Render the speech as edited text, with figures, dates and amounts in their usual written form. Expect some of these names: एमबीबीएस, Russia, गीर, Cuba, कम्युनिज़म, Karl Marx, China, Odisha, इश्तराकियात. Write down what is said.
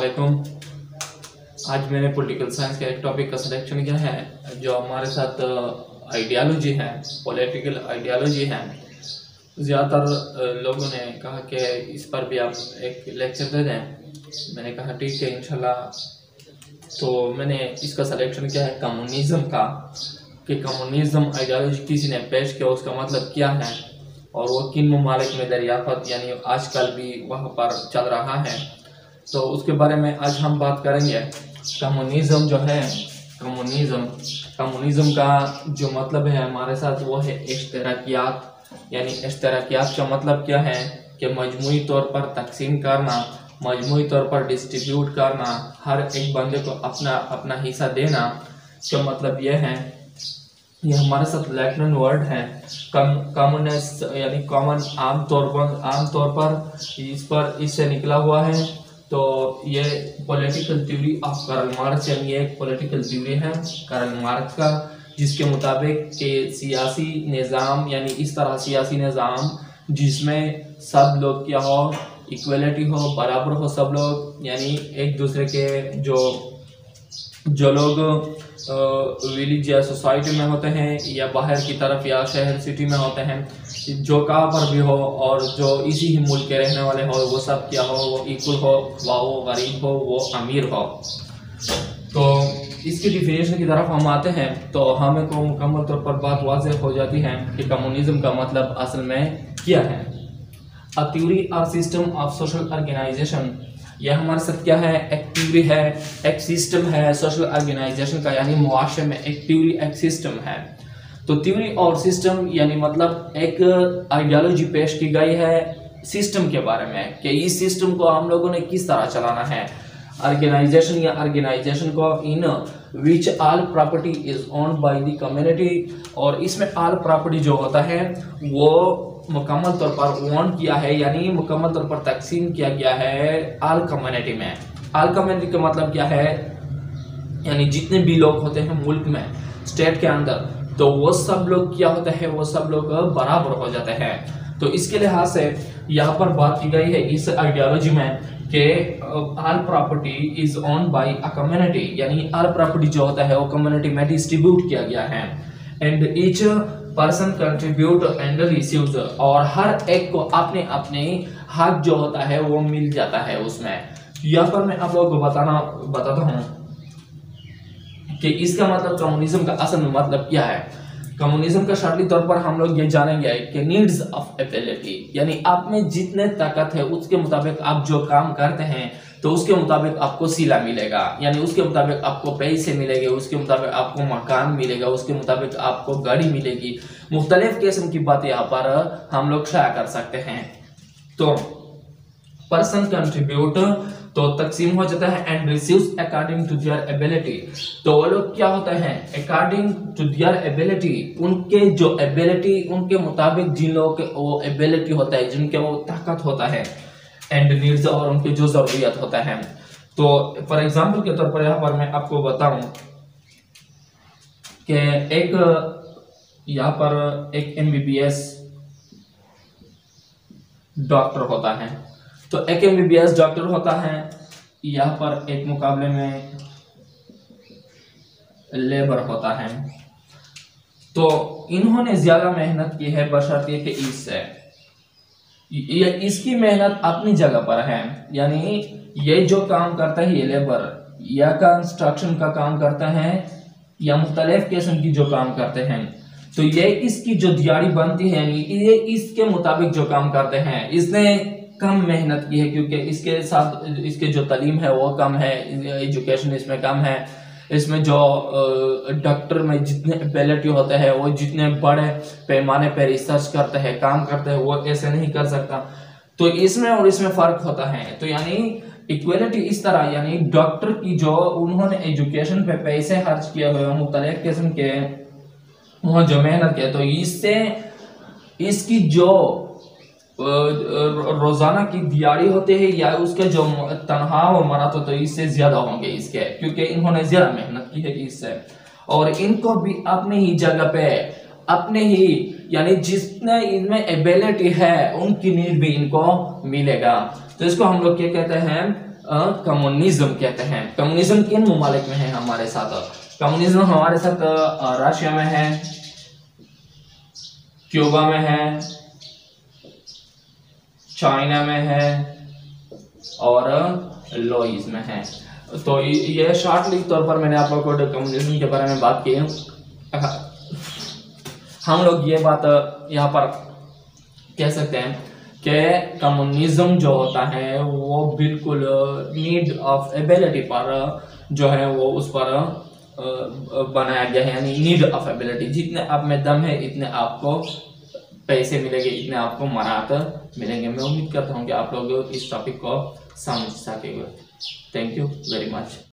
वालेकुम। आज मैंने पॉलिटिकल साइंस का एक टॉपिक का सिलेक्शन किया है जो हमारे साथ आइडियालॉजी है, पॉलिटिकल आइडियालॉजी है। ज़्यादातर लोगों ने कहा कि इस पर भी आप एक लेक्चर दे दें, मैंने कहा ठीक है इंशाल्लाह। तो मैंने इसका सिलेक्शन किया है कम्युनिज़म का, कि कम्युनिज़म आइडियालॉजी किसी ने पेश किया, उसका मतलब क्या है और वो किन ममालिक में दरियाफ़त यानी आजकल भी वहाँ पर चल रहा है, तो उसके बारे में आज हम बात करेंगे। कम्युनिज़म जो है, कम्युनिज़म का जो मतलब है हमारे साथ वो है इश्तराकियात, यानी इश्तराकियात का मतलब क्या है कि मजमूई तौर पर तकसीम करना, मजमूई तौर पर डिस्ट्रीब्यूट करना, हर एक बंदे को अपना अपना हिस्सा देना। तो मतलब यह है, ये हमारे साथ लैटिन वर्ड है कम्युनिस्ट यानी कॉमन, आम तौर पर इस पर इससे निकला हुआ है। तो ये political theory of Karl Marx, यानी एक पॉलिटिकल थ्योरी है कार्ल मार्क्स का, जिसके मुताबिक कि सियासी निज़ाम यानी इस तरह सियासी निज़ाम जिसमें सब लोग क्या हो, इक्वलिटी हो, बराबर हो सब लोग, यानी एक दूसरे के जो लोग विलेज या सोसाइटी में होते हैं या बाहर की तरफ या शहर सिटी में होते हैं, जो कहाँ पर भी हो और जो इसी ही मुल्क के रहने वाले हो, वो सब क्या हो, वो इक्वल हो, वो गरीब हो, वो अमीर हो। तो इसकी डिफिनेशन की तरफ हम आते हैं तो हमें को मुकम्मल तौर पर बात वाज़ेह हो जाती है कि कम्युनिज़म का मतलब असल में क्या है। अ थ्योरी और सिस्टम ऑफ सोशल ऑर्गेनाइजेशन, यह हमारे साथ क्या है, एक थ्योरी है, एक सिस्टम है सोशल ऑर्गेनाइजेशन का, यानी मुआशरे में एक थ्योरी एक सिस्टम है। तो थ्योरी और सिस्टम यानी मतलब एक आइडियालॉजी पेश की गई है सिस्टम के बारे में कि इस सिस्टम को हम लोगों ने किस तरह चलाना है। ऑर्गेनाइजेशन या ऑर्गेनाइजेशन को in which all property is owned by the community, और इसमें आल प्रॉपर्टी जो होता है वो मुकम्मल तौर पर ओन किया है यानी मुकम्मल तौर पर तकसीम किया गया है आल कम्युनिटी में। आल कम्युनिटी का मतलब क्या है, यानी जितने भी लोग होते हैं मुल्क में, स्टेट के अंदर, तो वो सब लोग क्या होते हैं, वो सब लोग बराबर हो जाते हैं। तो इसके लिहाज से यहाँ पर बात की गई है इस आइडियालॉजी में कि all property is own by a community, यानी आल प्रॉपर्टी जो होता है वो कम्युनिटी में डिस्ट्रीब्यूट किया गया है। And each person contribute and receives, और हर एक को अपने अपने हक जो होता है वो मिल जाता है उसमें। यहाँ पर मैं आप लोगों को बताता हूँ कि इसका मतलब कम्युनिज्म का असल मतलब क्या है। कम्युनिज्म का शर्ती तौर पर हम लोग ये जानेंगे कि नीड्स ऑफ एबिलिटी, यानी आप में जितने ताकत है उसके मुताबिक आप जो काम करते हैं तो उसके मुताबिक आपको सिला मिलेगा, यानी उसके मुताबिक आपको पैसे मिलेंगे, उसके मुताबिक आपको मकान मिलेगा, उसके मुताबिक आपको गाड़ी मिलेगी। मुख्तलिफ किस्म की बातें यहाँ पर हम लोग शाया कर सकते हैं। तो पर्सन कंट्रीब्यूट तो तकसीम हो जाता है, and receives according to their ability, तो वो लोग क्या होते हैं अकॉर्डिंग टू देयर एबिलिटी, उनके जो एबिलिटी, उनके मुताबिक जिन लोगों के वो एबिलिटी होता है, जिनके वो ताकत होता है, एंड नीड्स, और उनकी जो ज़रूरियत होता है। तो फॉर एग्जांपल के तौर पर यहाँ पर मैं आपको बताऊं कि एक यहाँ पर एक एमबीबीएस डॉक्टर होता है, तो एक एमबीबीएस डॉक्टर होता है, यहाँ पर एक मुकाबले में लेबर होता है। तो इन्होंने ज़्यादा मेहनत की है बशर्ते कि इससे इसकी मेहनत अपनी जगह पर है, यानी ये जो काम करता है ये लेबर या कंस्ट्रक्शन का काम करता है या मुख्तलिफ किस्म की जो काम करते हैं, तो ये इसकी जो दिहाड़ी बनती है ये इसके मुताबिक जो काम करते हैं। इसने कम मेहनत की है क्योंकि इसके साथ इसके जो तालीम है वो कम है, एजुकेशन इसमें कम है, इसमें जो डॉक्टर में जितने एबिलिटी होता है वो जितने बड़े पैमाने पर रिसर्च करते हैं, काम करते हैं, वो ऐसे नहीं कर सकता। तो इसमें और इसमें फ़र्क होता है। तो यानी इक्वलिटी इस तरह, यानी डॉक्टर की जो उन्होंने एजुकेशन पे पैसे खर्च किए हुए मुख्तलिफ किस्म के वहाँ जो मेहनत किया, तो इससे इसकी जो रोज़ाना की दिहाड़ी होते हैं या उसके जो तनख्वाह और मरात होते हैं इससे ज़्यादा होंगे इसके, क्योंकि इन्होंने ज़्यादा मेहनत की है इससे। और इनको भी अपने ही जगह पे, अपने ही यानी जितने इनमें एबिलिटी है उनकी नीड भी इनको मिलेगा। तो इसको हम लोग क्या कहते हैं कम्युनिज्म कहते हैं। कम्युनिज्म किन मुमालिक में है हमारे साथ? कम्युनिज्म हमारे साथ रशिया में है, क्यूबा में है, चाइना में है और लाओस में है। तो ये शॉर्टली तौर पर मैंने आप लोगों को कम्युनिज्म के बारे में बात की है। हम लोग ये बात यहाँ पर कह सकते हैं कि कम्युनिज्म जो होता है वो बिल्कुल नीड ऑफ एबिलिटी पर जो है वो उस पर बनाया गया है, यानी नीड ऑफ एबिलिटी। जितने आप में दम है इतने आपको पैसे मिलेंगे, इतने आपको मराहत मिलेंगे। मैं उम्मीद करता हूँ कि आप लोग इस टॉपिक को समझ सकेंगे। Thank you very much.